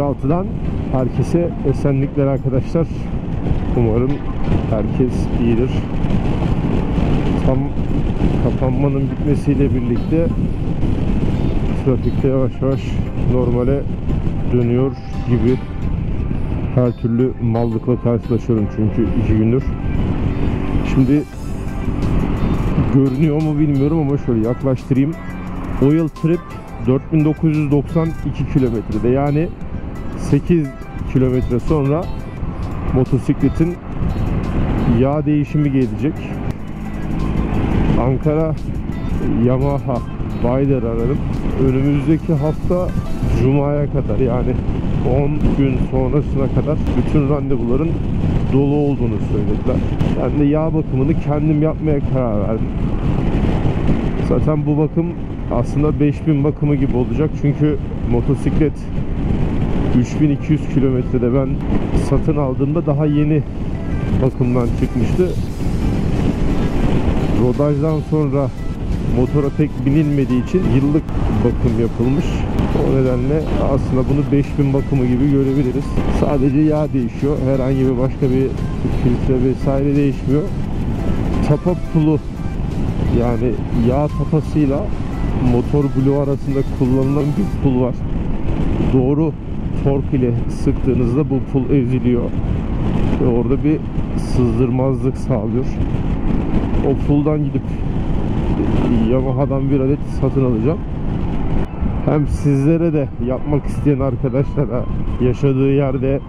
06'dan herkese esenlikler arkadaşlar. Umarım herkes iyidir. Tam kapanmanın bitmesiyle birlikte trafikte yavaş yavaş normale dönüyor gibi. Her türlü mallıkla karşılaşıyorum çünkü 2 gündür. Şimdi görünüyor mu bilmiyorum ama şöyle yaklaştırayım. Oil Trip 4992 kilometrede, yani 8 kilometre sonra motosikletin yağ değişimi gelecek. Ankara Yamaha Bayder ararım. Önümüzdeki hafta Cuma'ya kadar, yani 10 gün sonrasına kadar bütün randevuların dolu olduğunu söylediler. Ben de yağ bakımını kendim yapmaya karar verdim. Zaten bu bakım aslında 5000 bakımı gibi olacak. Çünkü motosiklet 3200 kilometrede ben satın aldığımda daha yeni bakımdan çıkmıştı. Rodajdan sonra motora pek binilmediği için yıllık bakım yapılmış. O nedenle aslında bunu 5000 bakımı gibi görebiliriz. Sadece yağ değişiyor. Herhangi bir başka bir filtre vesaire değişmiyor. Tapa pulu, yani yağ tapasıyla motor bloğu arasında kullanılan bir pul var. Doğru tork ile sıktığınızda bu pul eziliyor. Ve orada bir sızdırmazlık sağlıyor. O puldan gidip Yamaha'dan bir adet satın alacağım. Hem sizlere de, yapmak isteyen arkadaşlara, yaşadığı yerde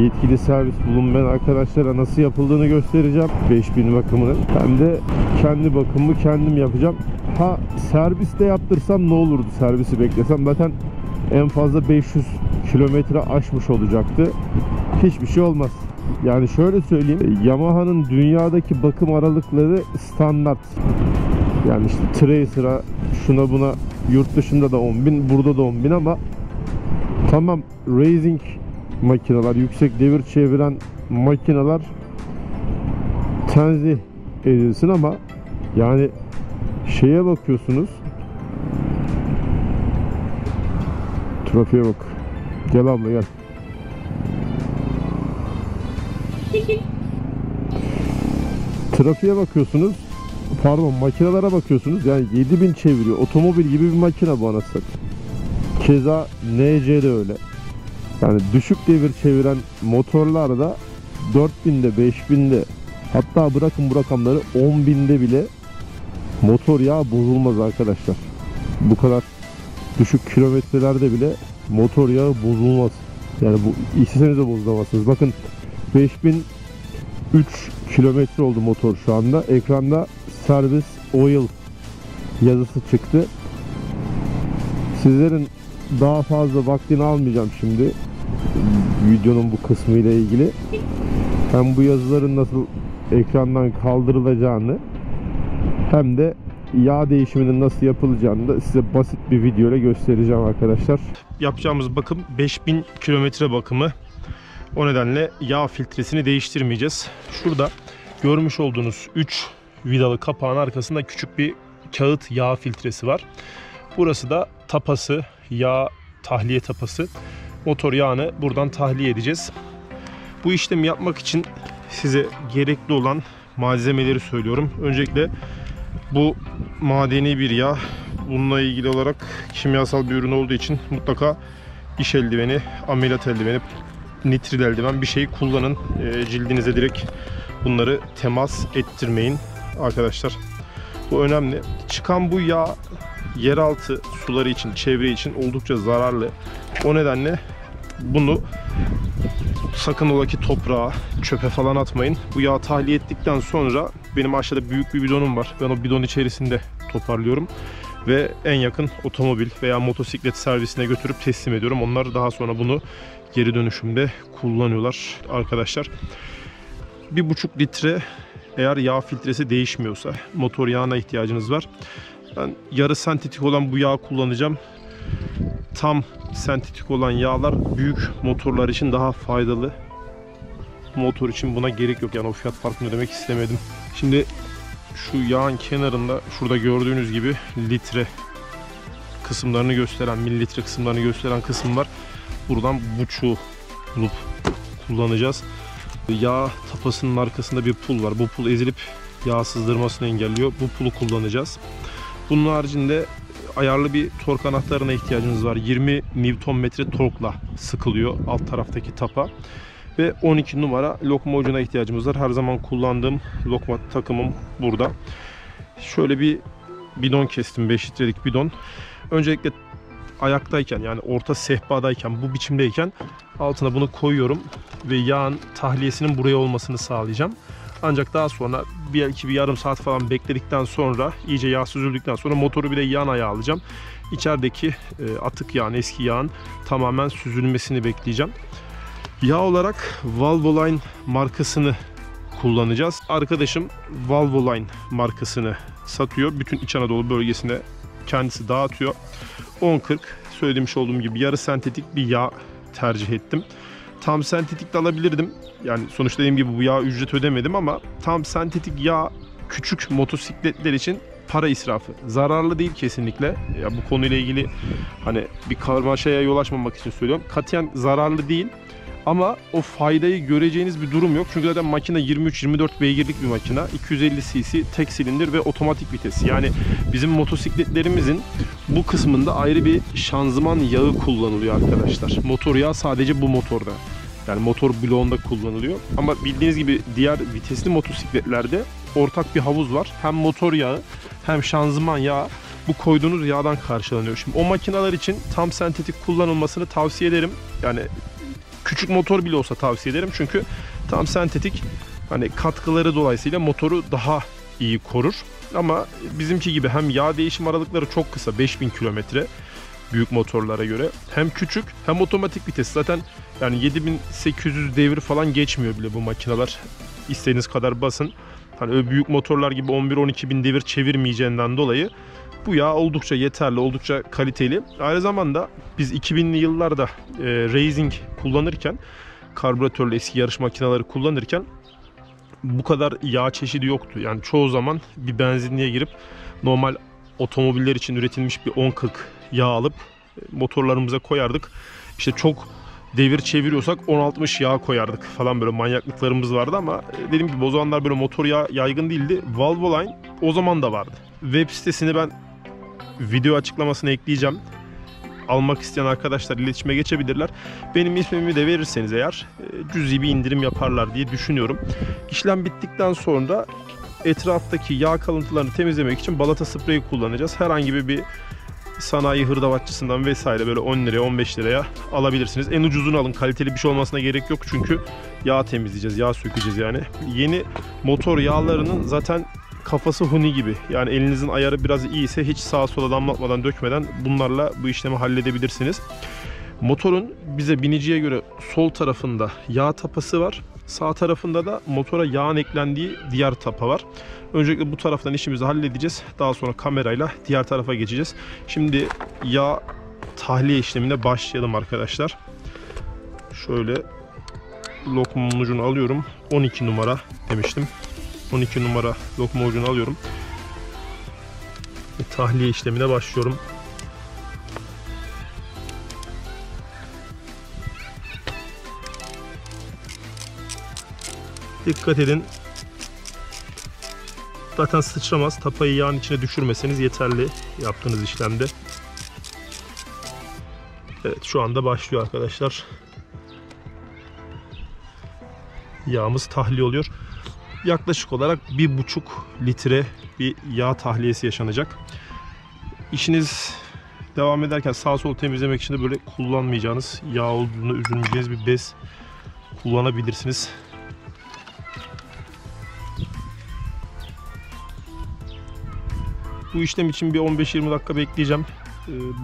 yetkili servis bulunmayan arkadaşlara nasıl yapıldığını göstereceğim 5000 bakımını. Hem de kendi bakımımı kendim yapacağım. Ha, servis de yaptırsam ne olurdu? Servisi beklesem zaten en fazla 500 kilometre aşmış olacaktı. Hiçbir şey olmaz. Yani şöyle söyleyeyim, Yamaha'nın dünyadaki bakım aralıkları standart. Yani işte Tracer'a, şuna buna, yurt dışında da 10.000, burada da 10.000 ama tamam, racing makineler, yüksek devir çeviren makineler tenzih edilsin ama yani şeye bakıyorsunuz, trafiğe bak. Gel abla gel. Trafiğe bakıyorsunuz, pardon, makinelere bakıyorsunuz, yani 7000 çeviriyor. Otomobil gibi bir makine bu anasını. Keza NC de öyle. Yani düşük devir çeviren motorlar da 4000'de, 5000'de, hatta bırakın bu rakamları, 10.000'de bile motor yağı bozulmaz arkadaşlar. Bu kadar düşük kilometrelerde bile motor yağı bozulmaz. Yani bu, isteseniz de bozulamazsınız. Bakın 5003 kilometre oldu motor şu anda. Ekranda servis oil yazısı çıktı. Sizlerin daha fazla vaktini almayacağım şimdi videonun bu kısmı ile ilgili. Hem bu yazıların nasıl ekrandan kaldırılacağını hem de yağ değişiminin nasıl yapılacağını da size basit bir video ile göstereceğim arkadaşlar. Yapacağımız bakım 5000 kilometre bakımı. O nedenle yağ filtresini değiştirmeyeceğiz. Şurada görmüş olduğunuz 3 vidalı kapağın arkasında küçük bir kağıt yağ filtresi var. Burası da tapası, yağ tahliye tapası. Motor yağını buradan tahliye edeceğiz. Bu işlemi yapmak için size gerekli olan malzemeleri söylüyorum. Öncelikle bu madeni bir yağ. Bununla ilgili olarak kimyasal bir ürün olduğu için mutlaka iş eldiveni, ameliyat eldiveni, nitril eldiven bir şeyi kullanın. Cildinize direkt bunları temas ettirmeyin arkadaşlar. Bu önemli. Çıkan bu yağ yeraltı suları için, çevre için oldukça zararlı. O nedenle bunu sakın ola ki toprağa, çöpe falan atmayın. Bu yağı tahliye ettikten sonra, benim aşağıda büyük bir bidonum var. Ben o bidon içerisinde toparlıyorum ve en yakın otomobil veya motosiklet servisine götürüp teslim ediyorum. Onlar daha sonra bunu geri dönüşümde kullanıyorlar arkadaşlar. 1,5 litre eğer yağ filtresi değişmiyorsa motor yağına ihtiyacınız var. Ben yarı sentetik olan bu yağı kullanacağım. Tam sentetik olan yağlar büyük motorlar için daha faydalı. Motor için buna gerek yok. Yani o fiyat farkını ödemek istemedim. Şimdi şu yağın kenarında, şurada gördüğünüz gibi litre kısımlarını gösteren, mililitre kısımlarını gösteren kısım var. Buradan buçuğu bulup kullanacağız. Yağ tapasının arkasında bir pul var. Bu pul ezilip yağ sızdırmasını engelliyor. Bu pulu kullanacağız. Bunun haricinde ayarlı bir tork anahtarına ihtiyacımız var. 20 Nm torkla sıkılıyor alt taraftaki tapa. Ve 12 numara lokma ucuna ihtiyacımız var. Her zaman kullandığım lokma takımım burada. Şöyle bir bidon kestim. 5 litrelik bidon. Öncelikle ayaktayken, yani orta sehpadayken, bu biçimdeyken altına bunu koyuyorum ve yağın tahliyesinin buraya olmasını sağlayacağım. Ancak daha sonra belki bir yarım saat falan bekledikten sonra, iyice yağ süzüldükten sonra motoru bir de yan ayağa alacağım. İçerideki atık yağın, eski yağın tamamen süzülmesini bekleyeceğim. Yağ olarak Valvoline markasını kullanacağız. Arkadaşım Valvoline markasını satıyor. Bütün İç Anadolu bölgesine kendisi dağıtıyor. 10.40 söylemiş olduğum gibi yarı sentetik bir yağ tercih ettim. Tam sentetik de alabilirdim. Yani sonuçta dediğim gibi bu yağ ücret ödemedim ama tam sentetik yağ küçük motosikletler için para israfı. Zararlı değil kesinlikle. Ya bu konuyla ilgili hani bir karmaşaya yol açmamak için söylüyorum. Katiyen zararlı değil. Ama o faydayı göreceğiniz bir durum yok. Çünkü zaten makine 23-24 beygirlik bir makine. 250 cc tek silindir ve otomatik vites. Yani bizim motosikletlerimizin bu kısmında ayrı bir şanzıman yağı kullanılıyor arkadaşlar. Motor yağı sadece bu motorda. Yani motor bloğunda kullanılıyor. Ama bildiğiniz gibi diğer vitesli motosikletlerde ortak bir havuz var. Hem motor yağı hem şanzıman yağı bu koyduğunuz yağdan karşılanıyor. Şimdi o makineler için tam sentetik kullanılmasını tavsiye ederim. Yani küçük motor bile olsa tavsiye ederim. Çünkü tam sentetik hani katkıları dolayısıyla motoru daha iyi korur. Ama bizimki gibi hem yağ değişim aralıkları çok kısa, 5000 kilometre büyük motorlara göre. Hem küçük hem otomatik vites. Zaten yani 7800 devir falan geçmiyor bile bu makineler. İstediğiniz kadar basın. Hani öyle büyük motorlar gibi 11-12.000 devir çevirmeyeceğinden dolayı bu yağ oldukça yeterli, oldukça kaliteli. Aynı zamanda biz 2000'li yıllarda racing kullanırken, karbüratörlü eski yarış makineleri kullanırken bu kadar yağ çeşidi yoktu. Yani çoğu zaman bir benzinliğe girip normal otomobiller için üretilmiş bir 10-40 yağ alıp motorlarımıza koyardık. İşte çok devir çeviriyorsak 10-60 yağ koyardık falan, böyle manyaklıklarımız vardı ama dediğim gibi o zamanlar böyle motor yağı yaygın değildi. Valvoline o zaman da vardı. Web sitesini ben video açıklamasına ekleyeceğim. Almak isteyen arkadaşlar iletişime geçebilirler. Benim ismimi de verirseniz eğer cüzi bir indirim yaparlar diye düşünüyorum. İşlem bittikten sonra etraftaki yağ kalıntılarını temizlemek için balata spreyi kullanacağız. Herhangi bir sanayi hırdavatçısından vesaire böyle 10 liraya 15 liraya alabilirsiniz. En ucuzunu alın. Kaliteli bir şey olmasına gerek yok. Çünkü yağ temizleyeceğiz, yağ sökeceğiz yani. Yeni motor yağlarının zaten kafası huni gibi. Yani elinizin ayarı biraz iyiyse hiç sağa sola damlatmadan, dökmeden bunlarla bu işlemi halledebilirsiniz. Motorun bize biniciye göre sol tarafında yağ tapası var. Sağ tarafında da motora yağın eklendiği diğer tapa var. Öncelikle bu taraftan işimizi halledeceğiz. Daha sonra kamerayla diğer tarafa geçeceğiz. Şimdi yağ tahliye işlemine başlayalım arkadaşlar. Şöyle lokmanın ucunu alıyorum. 12 numara demiştim. 12 numara lokma ucunu alıyorum. Ve tahliye işlemine başlıyorum. Dikkat edin. Zaten sıçramaz. Tapayı yağın içine düşürmeseniz yeterli yaptığınız işlemde. Evet, şu anda başlıyor arkadaşlar. Yağımız tahliye oluyor. Yaklaşık olarak 1,5 litre bir yağ tahliyesi yaşanacak. İşiniz devam ederken sağ sol temizlemek için de böyle kullanmayacağınız, yağ olduğunu üzülmeyeceğiniz bir bez kullanabilirsiniz. Bu işlem için bir 15-20 dakika bekleyeceğim.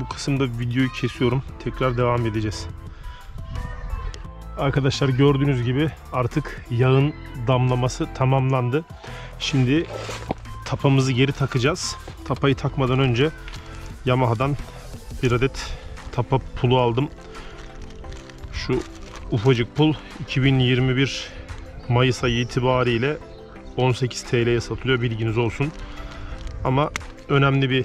Bu kısımda videoyu kesiyorum. Tekrar devam edeceğiz. Arkadaşlar gördüğünüz gibi artık yağın damlaması tamamlandı. Şimdi tapamızı geri takacağız. Tapayı takmadan önce Yamaha'dan bir adet tapa pulu aldım. Şu ufacık pul 2021 Mayıs ayı itibariyle 18 TL'ye satılıyor, bilginiz olsun. Ama önemli bir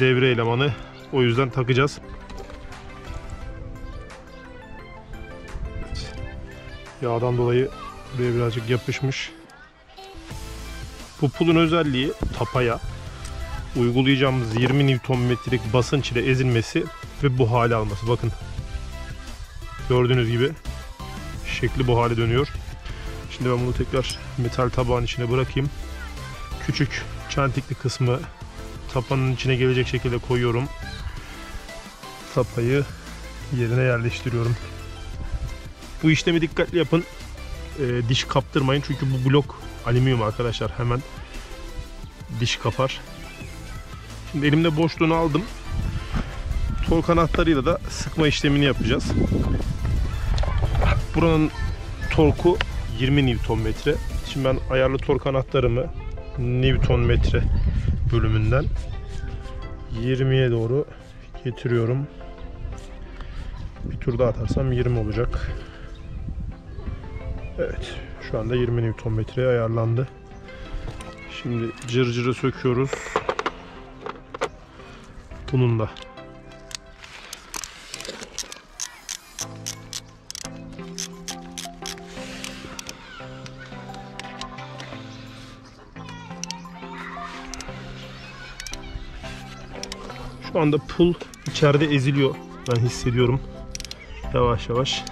devre elemanı, o yüzden takacağız. Yağdan dolayı buraya birazcık yapışmış. Bu pulun özelliği tapaya uygulayacağımız 20 Nm'lik basınç ile ezilmesi ve bu hale alması. Bakın gördüğünüz gibi şekli bu hale dönüyor. Şimdi ben bunu tekrar metal tabağın içine bırakayım. Küçük çentikli kısmı tapanın içine gelecek şekilde koyuyorum. Tapayı yerine yerleştiriyorum. Bu işlemi dikkatli yapın. Diş kaptırmayın çünkü bu blok alüminyum arkadaşlar, hemen diş kapar. Şimdi elimde boşluğunu aldım. Tork anahtarıyla da sıkma işlemini yapacağız. Buranın torku 20 Nm. Şimdi ben ayarlı tork anahtarımı Nm bölümünden 20'ye doğru getiriyorum. Bir tur daha atarsam 20 olacak. Evet, şu anda 20 Nm'ye ayarlandı. Şimdi cırcırı söküyoruz. Bununla. Şu anda pul içeride eziliyor. Ben hissediyorum. Yavaş yavaş.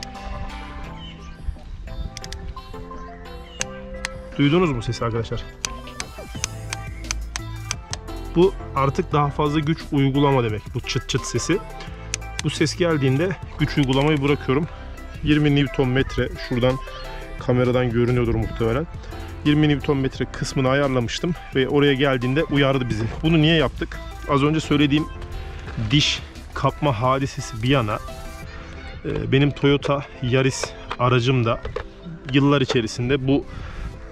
Duydunuz mu sesi arkadaşlar? Bu artık daha fazla güç uygulama demek. Bu çıt çıt sesi. Bu ses geldiğinde güç uygulamayı bırakıyorum. 20 Nm şuradan kameradan görünüyordur muhtemelen. 20 Nm kısmını ayarlamıştım ve oraya geldiğinde uyardı bizi. Bunu niye yaptık? Az önce söylediğim diş kapma hadisesi bir yana, benim Toyota Yaris aracım da yıllar içerisinde bu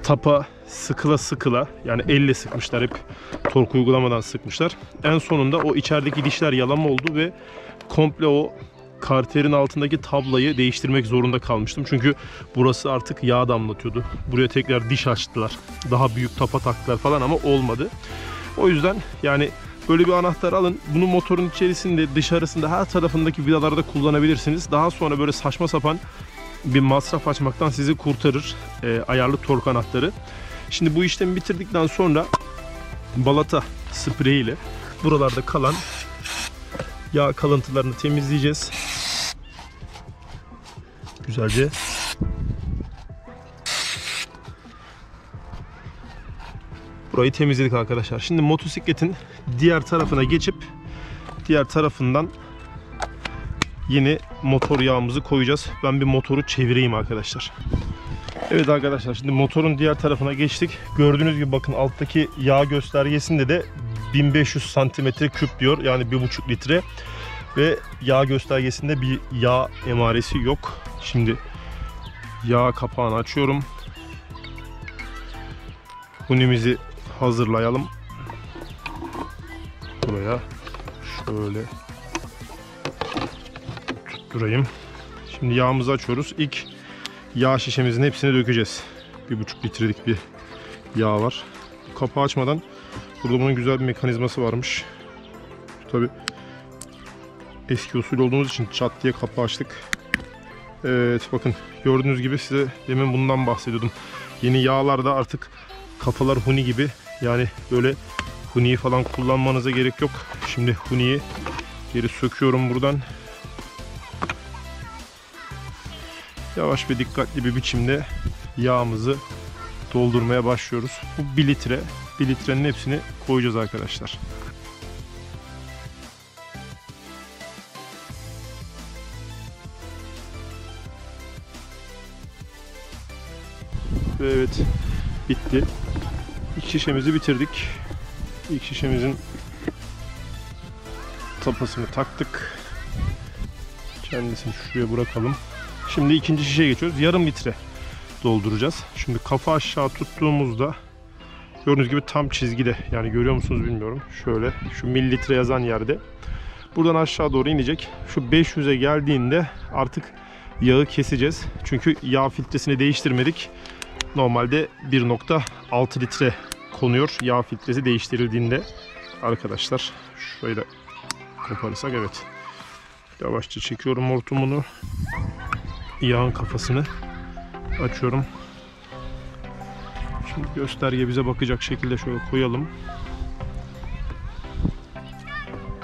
tapa sıkıla sıkıla, yani elle sıkmışlar, hep tork uygulamadan sıkmışlar. En sonunda o içerideki dişler yalama oldu ve komple o karterin altındaki tablayı değiştirmek zorunda kalmıştım. Çünkü burası artık yağ damlatıyordu. Buraya tekrar diş açtılar. Daha büyük tapa taktılar falan ama olmadı. O yüzden yani böyle bir anahtar alın. Bunu motorun içerisinde, dışarısında, her tarafındaki vidalarda kullanabilirsiniz. Daha sonra böyle saçma sapan bir masraf açmaktan sizi kurtarır ayarlı tork anahtarı. Şimdi bu işlemi bitirdikten sonra balata spreyiyle buralarda kalan yağ kalıntılarını temizleyeceğiz. Güzelce. Burayı temizledik arkadaşlar. Şimdi motosikletin diğer tarafına geçip diğer tarafından yeni motor yağımızı koyacağız. Ben bir motoru çevireyim arkadaşlar. Evet arkadaşlar, şimdi motorun diğer tarafına geçtik. Gördüğünüz gibi bakın alttaki yağ göstergesinde de 1500 cm3 diyor. Yani 1,5 litre ve yağ göstergesinde bir yağ emaresi yok. Şimdi yağ kapağını açıyorum. Hunimizi hazırlayalım. Buraya şöyle tutturayım. Şimdi yağımızı açıyoruz. İlk yağ şişemizin hepsini dökeceğiz. 1,5 litrelik bir yağ var. Kapağı açmadan, burada bunun güzel bir mekanizması varmış. Tabii eski usul olduğumuz için çat diye kapağı açtık. Evet bakın gördüğünüz gibi, size demin bundan bahsediyordum. Yeni yağlarda artık kafalar huni gibi, yani böyle huniyi falan kullanmanıza gerek yok. Şimdi huniyi geri söküyorum buradan. Yavaş ve dikkatli bir biçimde yağımızı doldurmaya başlıyoruz. Bu 1 litre, 1 litrenin hepsini koyacağız arkadaşlar. Evet, bitti. İlk şişemizi bitirdik. İlk şişemizin tapasını taktık. Kendisini şuraya bırakalım. Şimdi ikinci şişeye geçiyoruz. Yarım litre dolduracağız. Şimdi kafa aşağı tuttuğumuzda gördüğünüz gibi tam çizgide. Yani görüyor musunuz bilmiyorum. Şöyle şu mililitre yazan yerde. Buradan aşağı doğru inecek. Şu 500'e geldiğinde artık yağı keseceğiz. Çünkü yağ filtresini değiştirmedik. Normalde 1,6 litre konuyor yağ filtresi değiştirildiğinde. Arkadaşlar şöyle koparırsak, evet. Yavaşça çekiyorum hortumunu. Yağın kafasını. açıyorum. Şimdi gösterge bize bakacak şekilde şöyle koyalım.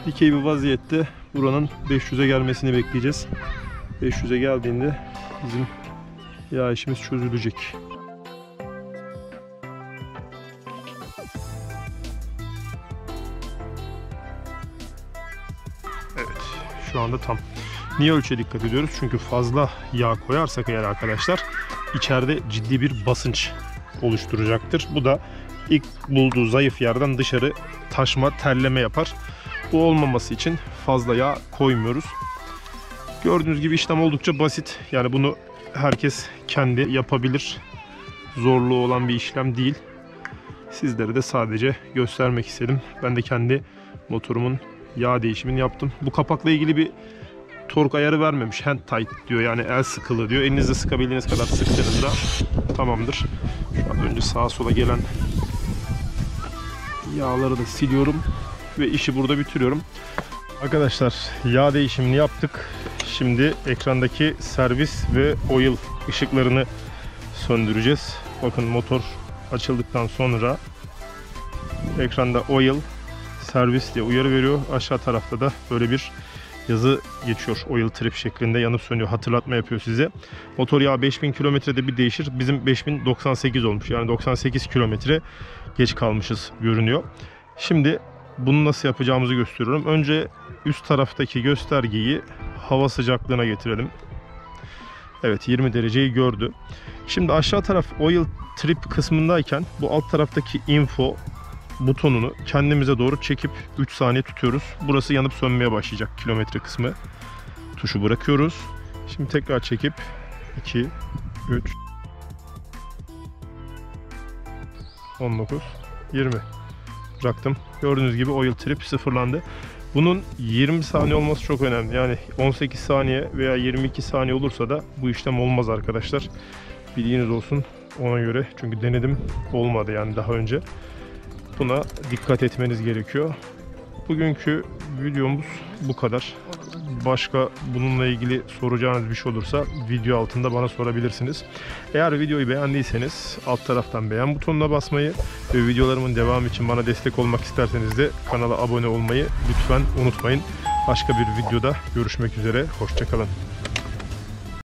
Dikey bir vaziyette buranın 500'e gelmesini bekleyeceğiz. 500'e geldiğinde bizim yağ işimiz çözülecek. Evet, şu anda tam. Niye ölçüye dikkat ediyoruz? Çünkü fazla yağ koyarsak eğer arkadaşlar içeride ciddi bir basınç oluşturacaktır. Bu da ilk bulduğu zayıf yerden dışarı taşma, terleme yapar. Bu olmaması için fazla yağ koymuyoruz. Gördüğünüz gibi işlem oldukça basit. Yani bunu herkes kendi yapabilir. Zorluğu olan bir işlem değil. Sizlere de sadece göstermek istedim. Ben de kendi motorumun yağ değişimini yaptım. Bu kapakla ilgili bir tork ayarı vermemiş. Hand tight diyor. Yani el sıkılı diyor. Elinizle sıkabildiğiniz kadar sıktığınızda tamamdır. Şu an önce sağa sola gelen yağları da siliyorum ve işi burada bitiriyorum. Arkadaşlar yağ değişimini yaptık. Şimdi ekrandaki servis ve oil ışıklarını söndüreceğiz. Bakın motor açıldıktan sonra ekranda oil servis diye uyarı veriyor. Aşağı tarafta da böyle bir yazı geçiyor. Oil Trip şeklinde yanıp sönüyor. Hatırlatma yapıyor size. Motor yağı 5000 kilometrede bir değişir. Bizim 5098 olmuş. Yani 98 kilometre geç kalmışız görünüyor. Şimdi bunu nasıl yapacağımızı gösteriyorum. Önce üst taraftaki göstergeyi hava sıcaklığına getirelim. Evet, 20 dereceyi gördü. Şimdi aşağı taraf Oil Trip kısmındayken bu alt taraftaki info butonunu kendimize doğru çekip 3 saniye tutuyoruz. Burası yanıp sönmeye başlayacak kilometre kısmı. Tuşu bırakıyoruz. Şimdi tekrar çekip 2, 3, 19, 20. Bıraktım. Gördüğünüz gibi Oil Trip sıfırlandı. Bunun 20 saniye olması çok önemli. Yani 18 saniye veya 22 saniye olursa da bu işlem olmaz arkadaşlar. Bilginiz olsun ona göre. Çünkü denedim, olmadı yani daha önce. Buna dikkat etmeniz gerekiyor. Bugünkü videomuz bu kadar. Başka bununla ilgili soracağınız bir şey olursa video altında bana sorabilirsiniz. Eğer videoyu beğendiyseniz alt taraftan beğen butonuna basmayı ve videolarımın devamı için bana destek olmak isterseniz de kanala abone olmayı lütfen unutmayın. Başka bir videoda görüşmek üzere. Hoşça kalın.